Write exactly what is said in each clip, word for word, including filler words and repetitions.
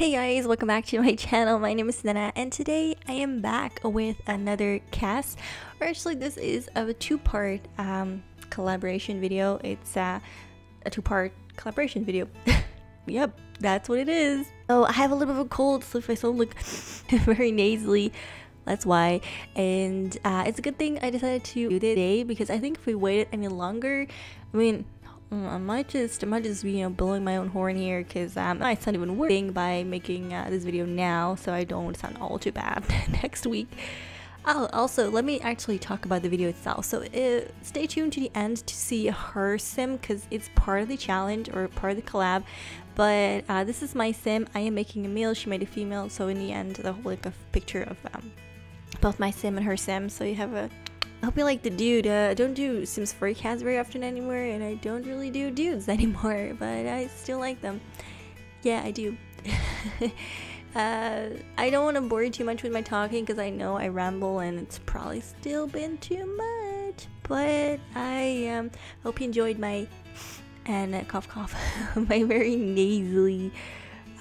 Hey guys, welcome back to my channel. My name is Nenna and today I am back with another cast, or actually this is a two-part um, collaboration video. It's uh, a two-part collaboration video. Yep, that's what it is. Oh, I have a little bit of a cold, so if I sound like very nasally, that's why. And uh, it's a good thing I decided to do this today, because I think if we waited any longer, I mean, I might just, I might just be, you know, blowing my own horn here, because um, it's not even working by making uh, this video now, so I don't sound all too bad next week. Oh, also, let me actually talk about the video itself. So uh, stay tuned to the end to see her sim, because it's part of the challenge or part of the collab. But uh, this is my sim. I am making a meal. She made a female. So in the end, the whole like a picture of um, both my sim and her sim. So you have a. I hope you like the dude. Uh, I don't do Sims four cats very often anymore, and I don't really do dudes anymore, but I still like them. Yeah, I do. uh, I don't want to bore you too much with my talking, because I know I ramble and it's probably still been too much, but I um, hope you enjoyed my, and uh, cough cough, my very nasally,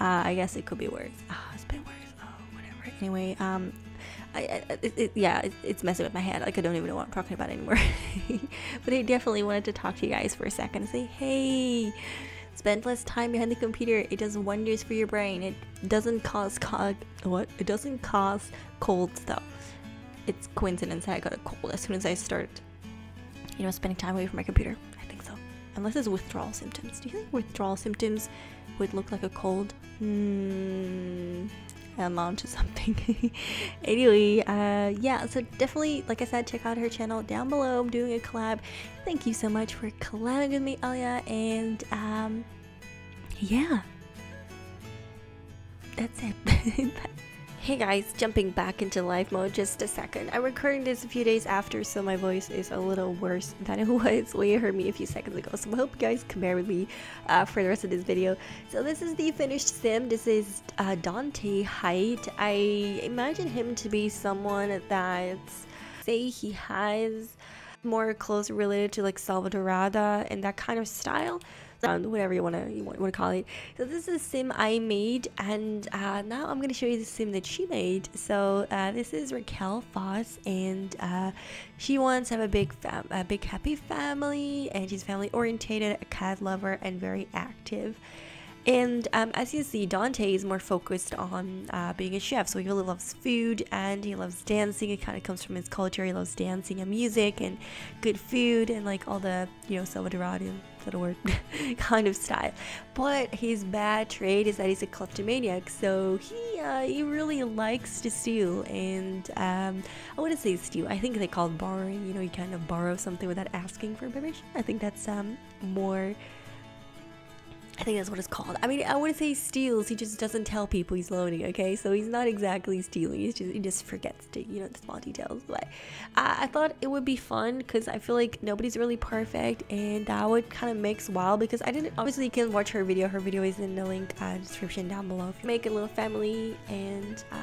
uh, I guess it could be worse. Oh, it's been worse. Oh, whatever. Anyway, um... I, I, it, it, yeah, it, it's messing with my head. Like, I don't even know what I'm talking about anymore. But I definitely wanted to talk to you guys for a second and say, hey, spend less time behind the computer. It does wonders for your brain. It doesn't cause cog. What? It doesn't cause colds though. It's coincidence that I got a cold as soon as I started, you know, spending time away from my computer. I think so. Unless it's withdrawal symptoms. Do you think withdrawal symptoms would look like a cold? Hmm. Amount to something. Anyway, uh yeah, so definitely, like I said, check out her channel down below. I'm doing a collab. Thank you so much for collabing with me, Allya, and um yeah, that's it. Hey guys, jumping back into live mode just a second. I'm recording this a few days after, so my voice is a little worse than it was when you heard me a few seconds ago. So I hope you guys can bear with me uh, for the rest of this video. So this is the finished sim. This is uh, Dante Haidt. I imagine him to be someone that, say he has more close related to like Salvadorada and that kind of style. Whatever you want to you want to call it. So this is a sim I made, and uh, now I'm going to show you the sim that she made. So uh, this is Raquel Foss, and uh, she wants to have a big fam a big happy family, and she's family orientated, a cat lover, and very active. And um, as you see, Dante is more focused on uh, being a chef, so he really loves food and he loves dancing. It kind of comes from his culture. He loves dancing and music and good food and like all the, you know, Salvadoradian, is that a word, kind of style. But his bad trait is that he's a kleptomaniac, so he uh, he really likes to steal. And um, I wouldn't say steal, I think they call it borrowing. You know, you kind of borrow something without asking for permission. I think that's um more... I think that's what it's called. I mean, I wouldn't say steals. He just doesn't tell people he's loading, okay? So he's not exactly stealing. He's just, he just forgets to, you know, the small details. But uh, I thought it would be fun, because I feel like nobody's really perfect, and that would kind of makes wild, because I didn't... Obviously, you can watch her video. Her video is in the link uh, description down below. Make a little family and uh,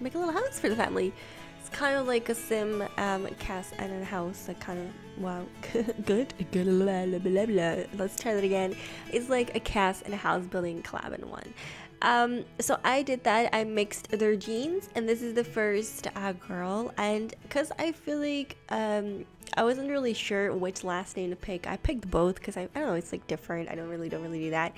make a little house for the family. It's kind of like a sim um, cast and a house, like kind of, wow, good, good, blah, blah, blah, blah. Let's try that again. It's like a cast and a house building collab in one. Um, so I did that. I mixed their genes, and this is the first uh, girl, and because I feel like um, I wasn't really sure which last name to pick. I picked both because I, I don't know, it's like different. I don't really, don't really do that.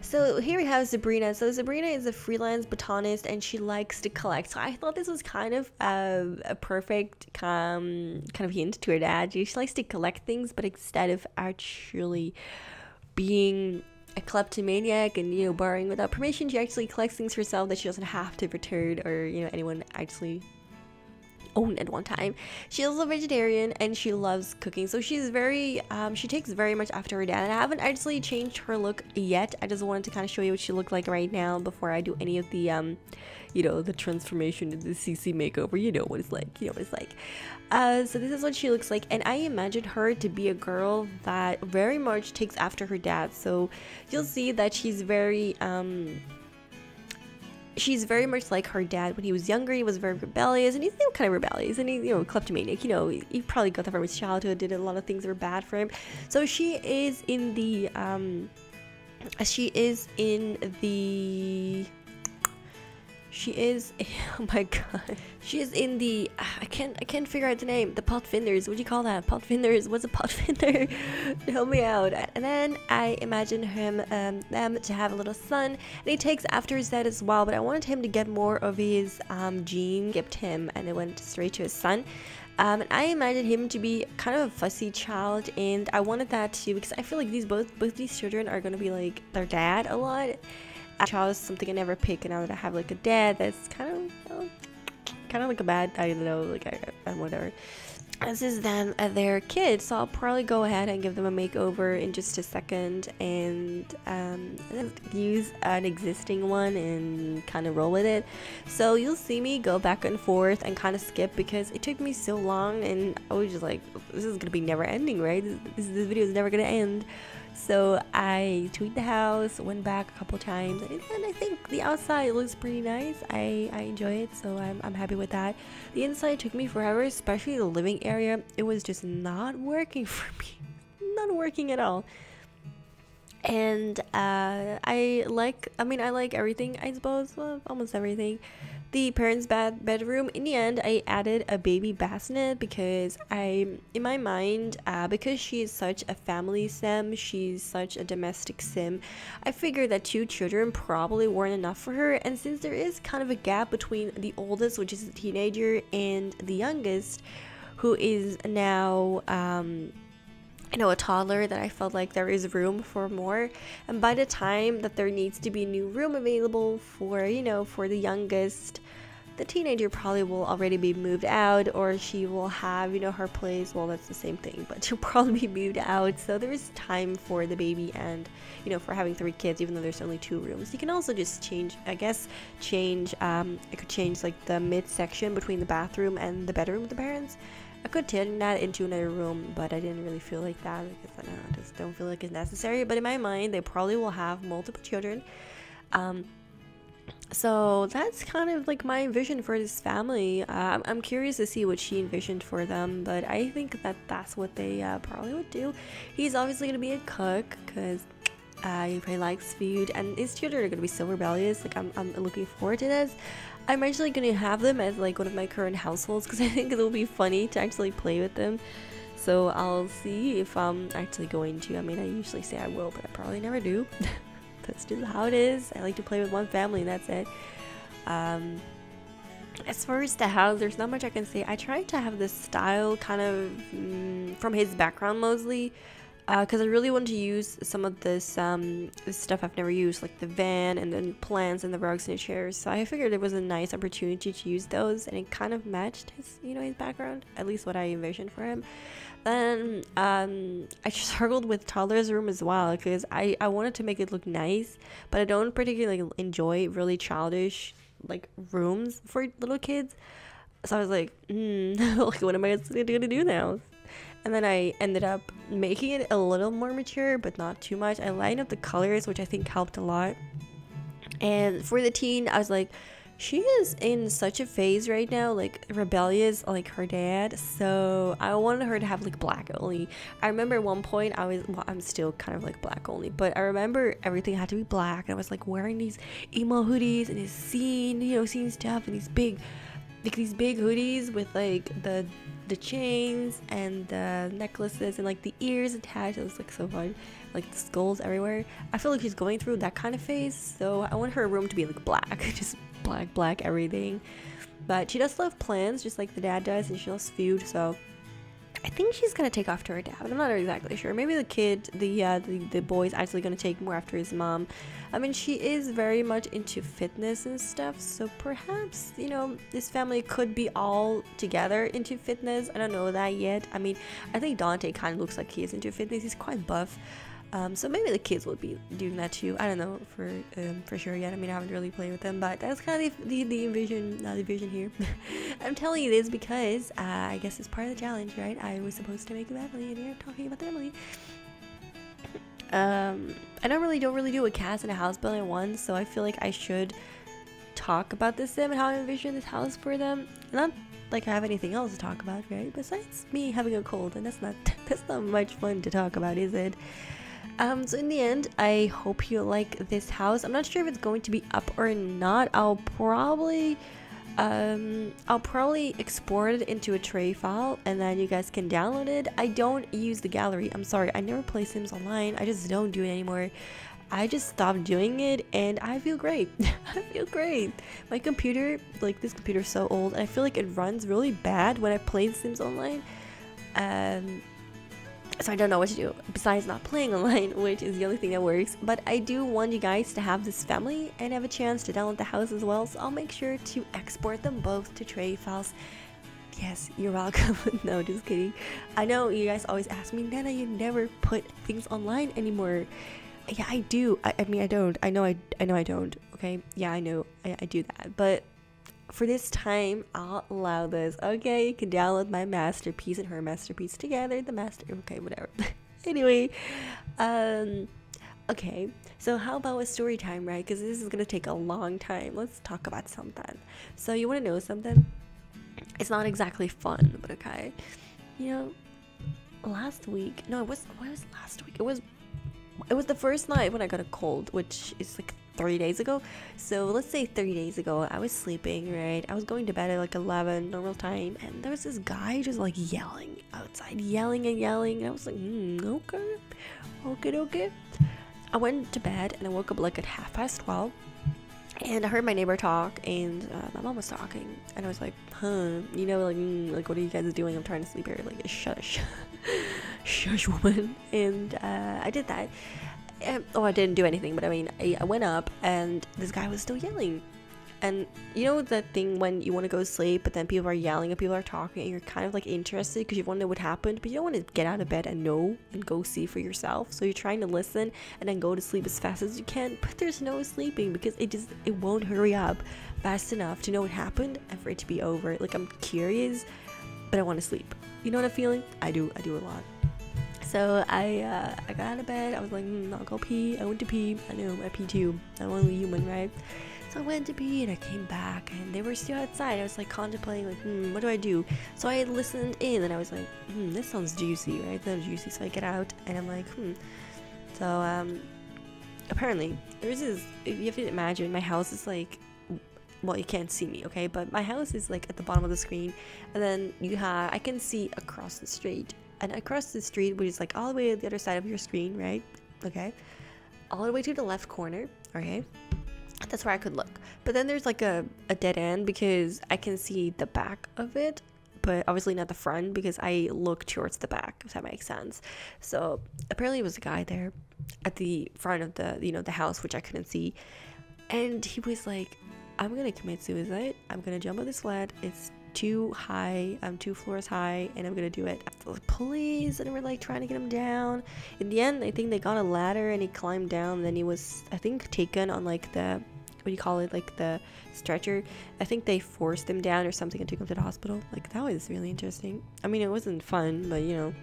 So here we have Sabrina. So Sabrina is a freelance botanist, and she likes to collect. So I thought this was kind of uh, a perfect um, kind of hint to her dad. She likes to collect things, but instead of actually being a kleptomaniac and, you know, borrowing without permission, she actually collects things herself that she doesn't have to return or, you know, anyone actually own at one time. She's also a vegetarian, and she loves cooking, so she's very um she takes very much after her dad. And I haven't actually changed her look yet. I just wanted to kind of show you what she looked like right now before I do any of the um you know, the transformation of the C C makeover. You know what it's like, you know what it's like. Uh so this is what she looks like, and I imagined her to be a girl that very much takes after her dad. So you'll see that she's very um she's very much like her dad. When he was younger, he was very rebellious, and he's you know, kind of rebellious, and he, you know, kleptomaniac, you know, he probably got that from his childhood, did a lot of things that were bad for him. So she is in the, um, she is in the, She is, oh my god, she is in the, I can't, I can't figure out the name, the Potfinders, what do you call that? Potfinders, what's a Potfinder? Help me out. And then I imagine him, um, them to have a little son, and he takes after his dad as well, but I wanted him to get more of his um, gene, skipped him, and it went straight to his son. Um, and I imagine him to be kind of a fussy child, and I wanted that too, because I feel like these both, both these children are going to be like their dad a lot. Child is something I never pick, and now that I have like a dad that's kind of, you know, kind of like a bad, I don't know, like I, I whatever. This is them, uh, their kids, so I'll probably go ahead and give them a makeover in just a second, and um, use an existing one and kind of roll with it. So you'll see me go back and forth and kind of skip because it took me so long, and I was just like, this is gonna be never ending, right? This, this, this video is never gonna end. So I tweaked the house, went back a couple times, and I think the outside looks pretty nice. I, I enjoy it, so I'm, I'm happy with that. The inside took me forever, especially the living area. It was just not working for me. Not working at all. And uh, I like, I mean, I like everything, I suppose. Well, almost everything. The parents' bed bedroom, in the end, I added a baby bassinet because I, in my mind, uh, because she is such a family sim, she's such a domestic sim, I figured that two children probably weren't enough for her, and since there is kind of a gap between the oldest, which is a teenager, and the youngest, who is now, um... you know, a toddler, that I felt like there is room for more, and by the time that there needs to be a new room available for, you know, for the youngest, the teenager probably will already be moved out, or she will have, you know, her place. Well, that's the same thing, but she'll probably be moved out, so there is time for the baby and, you know, for having three kids, even though there's only two rooms. You can also just change, I guess, change, um, I could change, like, the midsection between the bathroom and the bedroom with the parents. I could turn that into another room, but I didn't really feel like that because I don't know, I just don't feel like it's necessary. But in my mind, they probably will have multiple children. Um, so that's kind of like my vision for this family. Uh, I'm curious to see what she envisioned for them, but I think that that's what they uh, probably would do. He's obviously going to be a cook because uh, he probably likes food, and his children are going to be so rebellious. Like, I'm, I'm looking forward to this. I'm actually gonna have them as like one of my current households because I think it'll be funny to actually play with them. So I'll see if I'm actually going to. I mean, I usually say I will, but I probably never do. That's just how it is. I like to play with one family and that's it. Um, as far as the house, there's not much I can say. I tried to have this style kind of mm, from his background mostly. Because uh, I really wanted to use some of this, um, this stuff I've never used, like the van and the plants and the rugs and the chairs. So I figured it was a nice opportunity to use those, and it kind of matched his, you know, his background, at least what I envisioned for him. Then um, I struggled with toddler's room as well because I, I wanted to make it look nice, but I don't particularly enjoy really childish like rooms for little kids. So I was like, mm, like, what am I going to do now? And then I ended up making it a little more mature, but not too much. I lined up the colors, which I think helped a lot. And for the teen, I was like, she is in such a phase right now, like rebellious, like her dad. So I wanted her to have like black only. I remember at one point I was, well, I'm still kind of like black only, but I remember everything had to be black. And I was like wearing these emo hoodies and this scene, you know, scene stuff and these big, like these big hoodies with like the the chains and the necklaces and like the ears attached. It was like so fun, like the skulls everywhere. I feel like she's going through that kind of phase, so I want her room to be like black, just black black everything. But she does love plants just like the dad does, and she loves food, so I think she's gonna take after her dad, but I'm not exactly sure. Maybe the kid, the uh, the, the boy's actually gonna take more after his mom. I mean, she is very much into fitness and stuff, so perhaps, you know, this family could be all together into fitness. I don't know that yet. I mean, I think Dante kind of looks like he is into fitness. He's quite buff, um, so maybe the kids will be doing that too. I don't know for um, for sure yet. I mean, I haven't really played with them, but that's kind of the the, the vision, not the vision here. I'm telling you this because uh, I guess it's part of the challenge, right? I was supposed to make a family, and we're talking about the family. Um, I don't really don't really do a cast and a house building at once, so I feel like I should talk about this sim and how I envision this house for them. Not like I have anything else to talk about, right? Besides me having a cold, and that's not that's not much fun to talk about, is it? Um, so in the end, I hope you like this house. I'm not sure if it's going to be up or not. I'll probably, um, I'll probably export it into a tray file and then you guys can download it. I don't use the gallery. I'm sorry. I never play Sims online. I just don't do it anymore. I just stopped doing it and I feel great. I feel great. My computer, like this computer is so old. And I feel like it runs really bad when I play Sims online. Um, so I don't know what to do besides not playing online, which is the only thing that works. But I do want you guys to have this family and have a chance to download the house as well. So I'll make sure to export them both to tray files. Yes, you're welcome. No, just kidding. I know you guys always ask me, Nenna, you never put things online anymore. Yeah, I do. I, I mean, I don't. I know I, I know I don't. Okay? Yeah, I know. I, I do that. But for this time, I'll allow this. Okay? You can download my masterpiece and her masterpiece together. The master... Okay, whatever. Anyway. Um... Okay, so how about a story time, right? Because this is going to take a long time. Let's talk about something. So you want to know something? It's not exactly fun, but okay. You know, last week... No, it was... What was last week? It was... It was the first night when I got a cold, which is like three days ago. So let's say three days ago, I was sleeping, right? I was going to bed at like eleven, normal time. And there was this guy just like yelling outside, yelling and yelling. And I was like, mm, okay, okay, okay. I went to bed and I woke up like at half past twelve. And I heard my neighbor talk and uh, my mom was talking. And I was like, huh, you know, like, mm, like, what are you guys doing? I'm trying to sleep here. Like, shush. Shush, woman. And uh, I did that. And, oh, I didn't do anything. But I mean, I, I went up and this guy was still yelling. And you know that thing when you want to go to sleep, but then people are yelling and people are talking and you're kind of like interested because you want to know what happened, but you don't want to get out of bed and know and go see for yourself. So you're trying to listen and then go to sleep as fast as you can, but there's no sleeping because it just, it won't hurry up fast enough to know what happened and for it to be over. Like, I'm curious, but I want to sleep. You know what I'm feeling? I do. I do a lot. So I uh, I got out of bed. I was like, mm, I'll go pee. I went to pee. I know, I pee too. I'm only human, right? So I went to pee and I came back and they were still outside. I was like contemplating, like, hmm, what do I do? So I listened in and I was like, hmm, this sounds juicy, right? Sounds juicy. So I get out and I'm like, hmm. So um, apparently there's this. If you have to imagine, my house is like, well, you can't see me, okay? But my house is like at the bottom of the screen, and then you have I can see across the street. And across the street, which is like all the way to the other side of your screen, right? Okay, all the way to the left corner. Okay, that's where I could look. But then there's like a, a dead end because I can see the back of it, but obviously not the front because I look towards the back, if that makes sense. So apparently it was a guy there at the front of the, you know, the house, which I couldn't see. And he was like, I'm gonna commit suicide. I'm gonna jump on this sled. It's too high. I'm two floors high and I'm gonna do it. The police and we're like trying to get him down. In the end, I think they got a ladder and he climbed down. Then he was, I think, taken on like the, what do you call it, like the stretcher. I think they forced him down or something and took him to the hospital. Like, that was really interesting. I mean, it wasn't fun, but you know,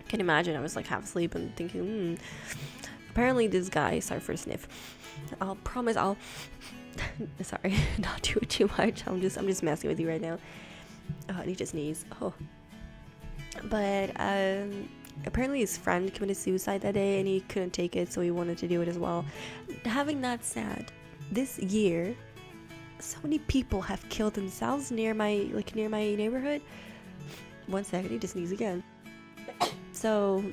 I can imagine I was like half asleep and thinking, hmm. Apparently this guy, sorry for a sniff, I'll promise I'll sorry, not do it too much. I'm just I'm just messing with you right now. Oh, I need to sneeze. Oh, but um, apparently his friend committed suicide that day, and he couldn't take it, so he wanted to do it as well. Having that said, this year, so many people have killed themselves near my like near my neighborhood. One second, I need to sneeze again. So.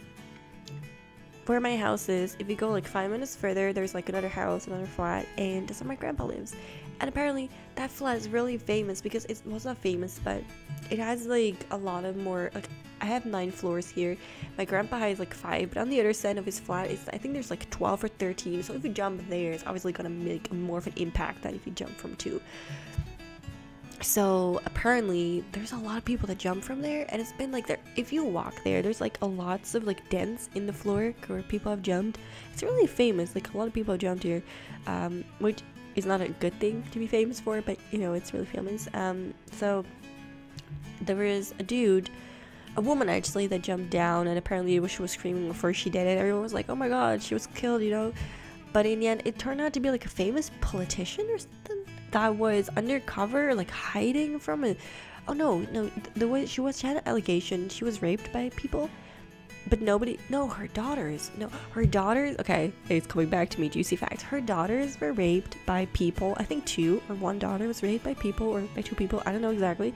Where my house is, if you go like five minutes further, there's like another house, another flat, and that's where my grandpa lives. And apparently that flat is really famous because it's, well, it's not famous, but it has like a lot of more, like I have nine floors here, my grandpa has like five, but on the other side of his flat is, I think there's like twelve or thirteen, so if you jump there, it's obviously gonna make more of an impact than if you jump from two. So apparently there's a lot of people that jump from there, and it's been like there, if you walk there, there's like a lots of like dents in the floor where people have jumped. It's really famous, like a lot of people have jumped here, um which is not a good thing to be famous for, but you know, it's really famous. Um so there was a dude a woman actually that jumped down, and apparently she was screaming before she did it. Everyone was like, oh my god, she was killed, you know. But in the end, it turned out to be like a famous politician or something that was undercover, like hiding from it. Oh no, no, the way she was, she had an allegation she was raped by people, but nobody, no, her daughters, no, her daughters, okay, it's coming back to me, juicy facts. Her daughters were raped by people, I think two, or one daughter was raped by people, or by two people, I don't know exactly,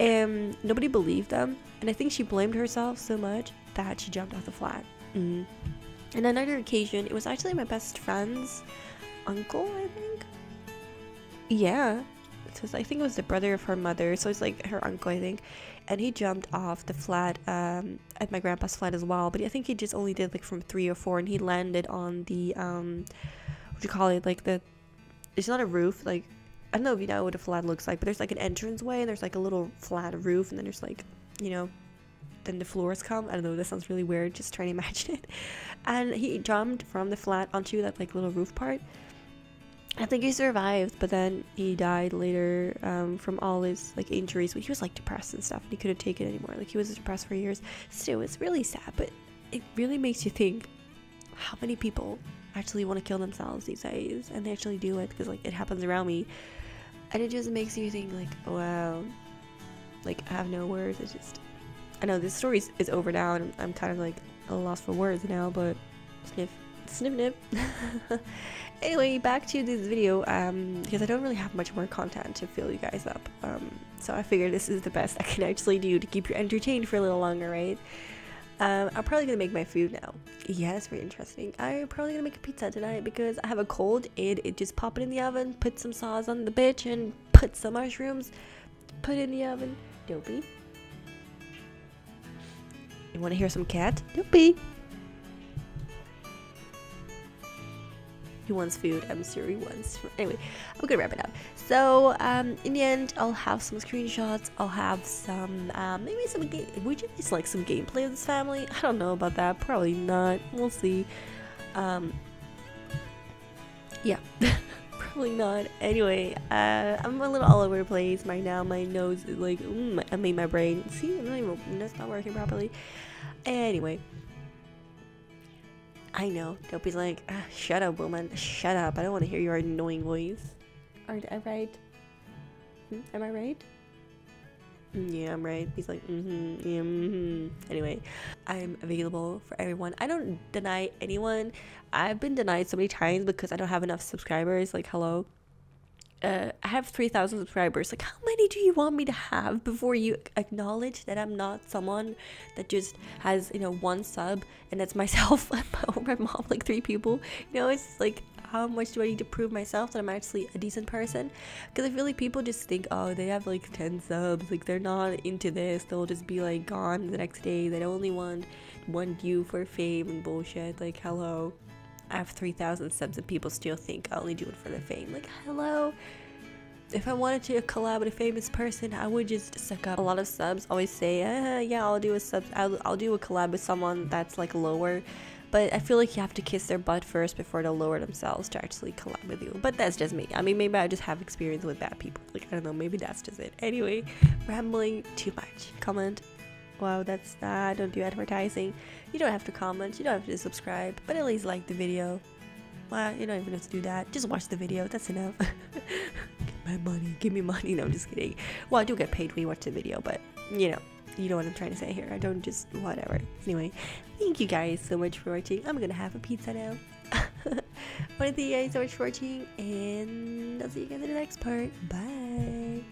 and nobody believed them, and I think she blamed herself so much that she jumped off the flat. Mm. And another occasion, it was actually my best friend's uncle, I think? Yeah. So I think it was the brother of her mother, so it's like her uncle, I think, and he jumped off the flat um at my grandpa's flat as well, but I think he just only did like from three or four, and he landed on the um what do you call it, like the, it's not a roof, like I don't know if you know what a flat looks like, but there's like an entrance way and there's like a little flat roof, and then there's like, you know, then the floors come. I don't know, that sounds really weird, just trying to imagine it. And he jumped from the flat onto that like little roof part. I think he survived, but then he died later um, from all his like injuries. But he was like depressed and stuff, and he couldn't take it anymore. Like he was depressed for years. So it's really sad, but it really makes you think how many people actually want to kill themselves these days, and they actually do it because like it happens around me, and it just makes you think like, wow, like I have no words. It's just, I know this story is over now, and I'm kind of like a loss for words now, but sniff. Snip nip. Anyway, back to this video, um because I don't really have much more content to fill you guys up, um so I figure this is the best I can actually do to keep you entertained for a little longer, right? um I'm probably gonna make my food now. Yeah, that's very interesting. I'm probably gonna make a pizza tonight because I have a cold, and it just pop it in the oven, put some sauce on the bitch, and put some mushrooms, put it in the oven. Dopey, you want to hear some cat? Dopey, he wants food. I'm sure he wants food. Anyway, I'm gonna wrap it up. So um in the end, I'll have some screenshots, I'll have some um maybe some game, would you guys like some gameplay of this family? I don't know about that, probably not, we'll see. Um yeah. Probably not. Anyway, uh I'm a little all over the place right now. My nose is like, mm, I mean my brain, see, I'm not even, that's not working properly. Anyway, I know, Dopey's like, ah, shut up, woman, shut up, I don't want to hear your annoying voice. Aren't I right? Mm, am I right? Mm, yeah, I'm right. He's like, mm-hmm, yeah, mm-hmm. Anyway, I'm available for everyone. I don't deny anyone. I've been denied so many times because I don't have enough subscribers, like, hello. Uh, I have three thousand subscribers, like how many do you want me to have before you acknowledge that I'm not someone that just has, you know, one sub, and that's myself or my mom, like three people, you know? It's like, how much do I need to prove myself that I'm actually a decent person? Because I feel like people just think, oh, they have like ten subs, like they're not into this, they'll just be like gone the next day, they only want one view for fame and bullshit. Like hello, I have three thousand subs and people still think I only do it for the fame. Like, hello? If I wanted to collab with a famous person, I would just suck up. A lot of subs always say, uh, yeah, I'll do a sub, I'll, I'll do a collab with someone that's like lower. But I feel like you have to kiss their butt first before they'll lower themselves to actually collab with you. But that's just me. I mean, maybe I just have experience with bad people. Like, I don't know, maybe that's just it. Anyway, rambling too much. Comment. Wow, that's that. I don't do advertising. You don't have to comment, you don't have to subscribe, but at least like the video. Well, you don't even have to do that, just watch the video, that's enough. Give my money, give me money. No, I'm just kidding. Well, I do get paid when you watch the video, but you know, you know what I'm trying to say here. I don't just whatever. Anyway, thank you guys so much for watching. I'm gonna have a pizza now. But thank you guys so much for watching, and I'll see you guys in the next part. Bye.